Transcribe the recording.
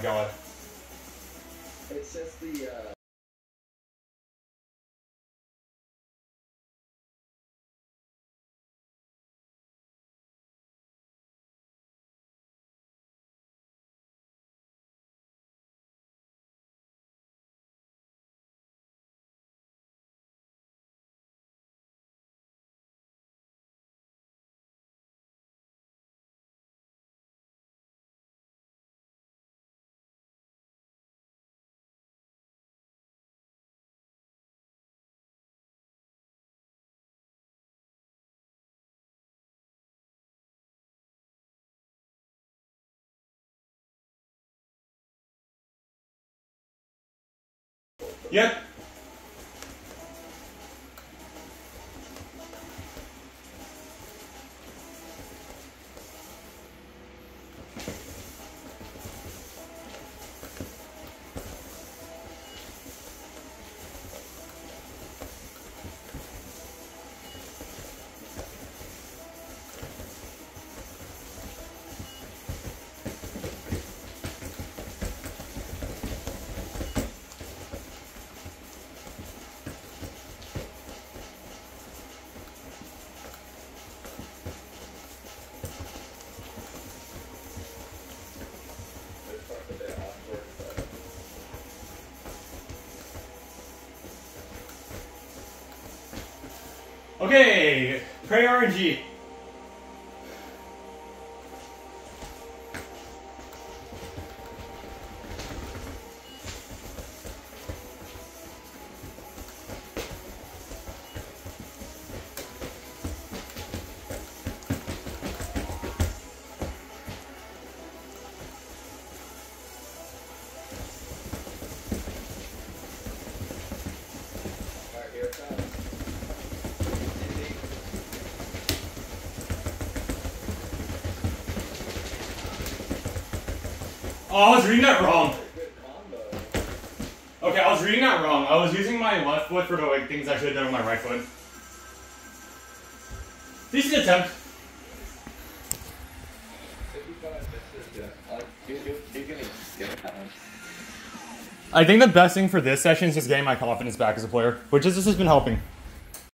my god. It's just the, yep. Okay, pray RNG. Oh, I was reading that wrong. Okay, I was reading that wrong. I was using my left foot for the like, things I should have done with my right foot. Decent attempt. I think the best thing for this session is just getting my confidence back as a player, which has just been helping.